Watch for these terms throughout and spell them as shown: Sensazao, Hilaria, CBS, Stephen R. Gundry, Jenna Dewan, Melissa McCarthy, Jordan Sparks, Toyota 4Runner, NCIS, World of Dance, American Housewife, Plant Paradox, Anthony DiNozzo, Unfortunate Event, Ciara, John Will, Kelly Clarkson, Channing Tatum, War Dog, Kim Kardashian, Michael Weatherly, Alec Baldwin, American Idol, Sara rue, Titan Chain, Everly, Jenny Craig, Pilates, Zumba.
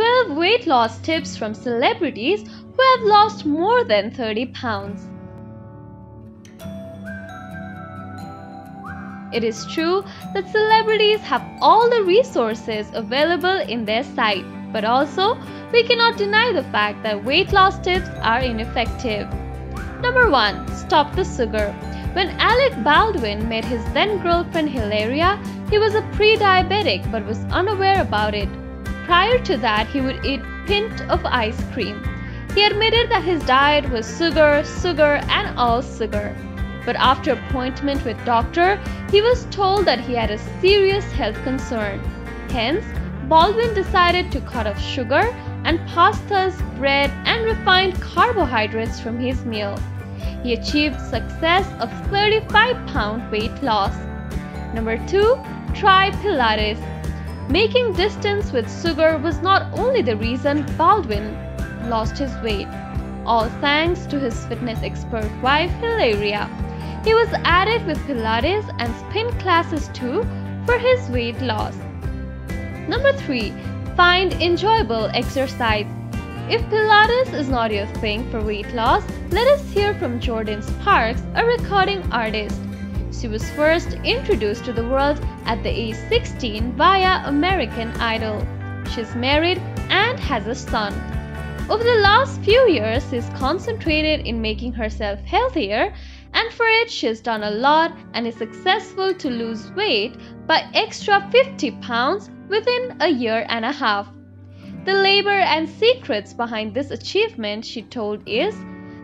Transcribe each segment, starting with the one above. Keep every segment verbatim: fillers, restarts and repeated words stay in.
twelve weight loss tips from celebrities who have lost more than thirty pounds. It is true that celebrities have all the resources available in their site, but also we cannot deny the fact that weight loss tips are ineffective. Number one. Stop the sugar. When Alec Baldwin met his then-girlfriend Hilaria, he was a pre-diabetic but was unaware about it. Prior to that, he would eat a pint of ice cream. He admitted that his diet was sugar, sugar and all sugar. But after appointment with doctor, he was told that he had a serious health concern. Hence, Baldwin decided to cut off sugar and pastas, bread and refined carbohydrates from his meal. He achieved success of thirty-five pound weight loss. Number two. Try Pilates. Making distance with sugar was not only the reason Baldwin lost his weight, all thanks to his fitness expert wife Hilaria. He was at it with Pilates and spin classes too for his weight loss. Number three. Find enjoyable exercise. If Pilates is not your thing for weight loss, let us hear from Jordan Sparks, a recording artist. She was first introduced to the world at the age sixteen via American Idol. She's married and has a son. Over the last few years, she's concentrated in making herself healthier, and for it she's done a lot and is successful to lose weight by extra fifty pounds within a year and a half. The labor and secrets behind this achievement, she told, is,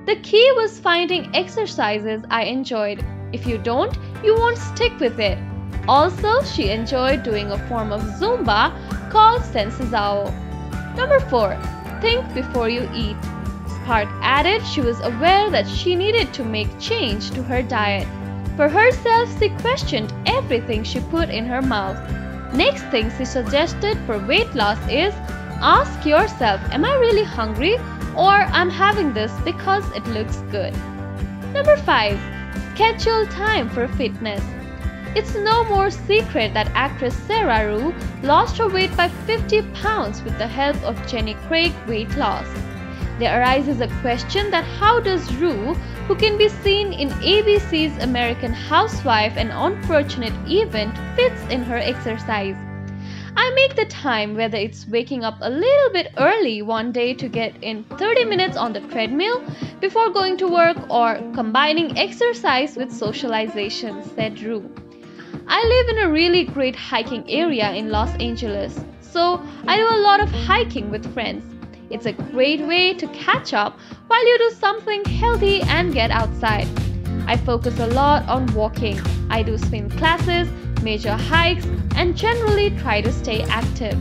"The key was finding exercises I enjoyed. If you don't, you won't stick with it." Also, she enjoyed doing a form of Zumba called Sensazao. Number four. Think before you eat. Smart at it, she was aware that she needed to make change to her diet. For herself, she questioned everything she put in her mouth. Next thing she suggested for weight loss is, ask yourself, am I really hungry, or I'm having this because it looks good? Number five. Schedule time for fitness. It's no more secret that actress Ciara lost her weight by fifty pounds with the help of Jenny Craig weight loss. There arises a question that how does Rue, who can be seen in A B C's American Housewife and Unfortunate Event, fits in her exercise? I make the time, whether it's waking up a little bit early one day to get in thirty minutes on the treadmill before going to work, or combining exercise with socialization, said Rue. I live in a really great hiking area in Los Angeles, so I do a lot of hiking with friends. It's a great way to catch up while you do something healthy and get outside. I focus a lot on walking. I do swim classes, major hikes, and generally try to stay active.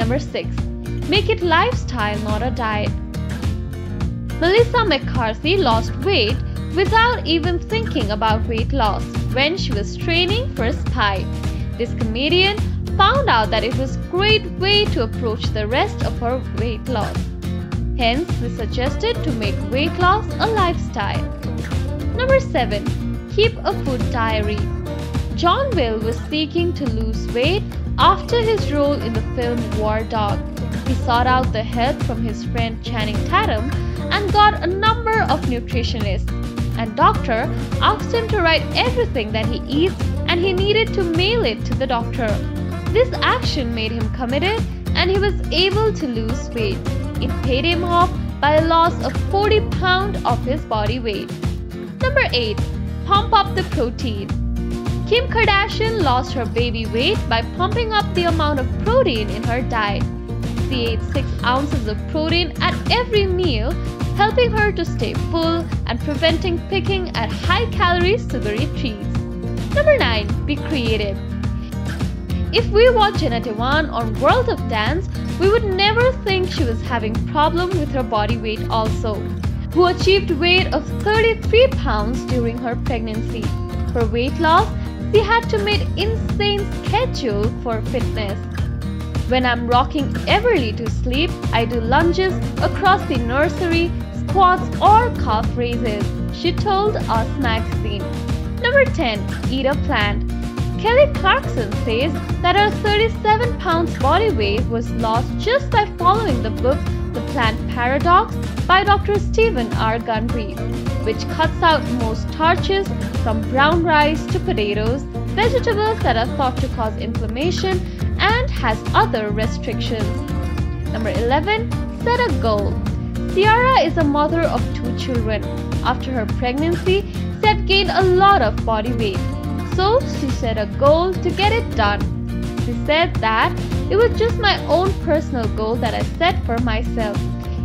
Number six. Make it lifestyle, not a diet. Melissa McCarthy lost weight without even thinking about weight loss when she was training for Spy. This comedian found out that it was a great way to approach the rest of her weight loss. Hence, she suggested to make weight loss a lifestyle. Number seven. Keep a food diary. John Will was seeking to lose weight after his role in the film War Dog. He sought out the help from his friend Channing Tatum and got a number of nutritionists. And doctor asked him to write everything that he eats, and he needed to mail it to the doctor. This action made him committed, and he was able to lose weight. It paid him off by a loss of forty pounds of his body weight. Number eight. Pump up the protein. Kim Kardashian lost her baby weight by pumping up the amount of protein in her diet. She ate six ounces of protein at every meal, helping her to stay full and preventing picking at high-calorie sugary treats. Number nine. Be creative. If we watch Jenna Dewan on World of Dance, we would never think she was having problems with her body weight also, who achieved weight of thirty-three pounds during her pregnancy. For weight loss, she had to make insane schedule for fitness. When I'm rocking Everly to sleep, I do lunges across the nursery, squats or calf raises, she told Us magazine. Number ten. Eat a plant. Kelly Clarkson says that her thirty-seven pounds body weight was lost just by following the book The Plant Paradox by Doctor Stephen R. Gundry, which cuts out most starches from brown rice to potatoes, vegetables that are thought to cause inflammation, and has other restrictions. Number eleven. Set a goal. Ciara is a mother of two children. After her pregnancy, she had gained a lot of body weight, so she set a goal to get it done. She said that, "It was just my own personal goal that I set for myself.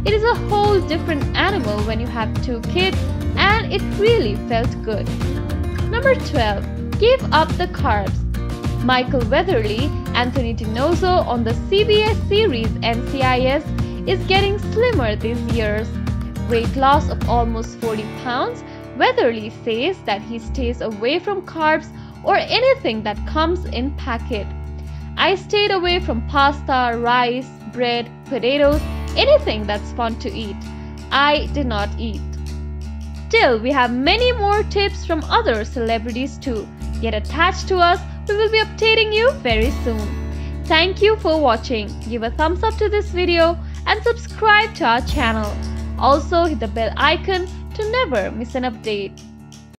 It is a whole different animal when you have two kids, and it really felt good." Number twelve. Give up the carbs. Michael Weatherly, Anthony DiNozzo on the C B S series N C I S, is getting slimmer these years. Weight loss of almost forty pounds, Weatherly says that he stays away from carbs or anything that comes in packet. "I stayed away from pasta, rice, bread, potatoes, anything that's fun to eat. I did not eat." Still, we have many more tips from other celebrities too. Get attached to us, we will be updating you very soon. Thank you for watching. Give a thumbs up to this video and subscribe to our channel. Also hit the bell icon to never miss an update.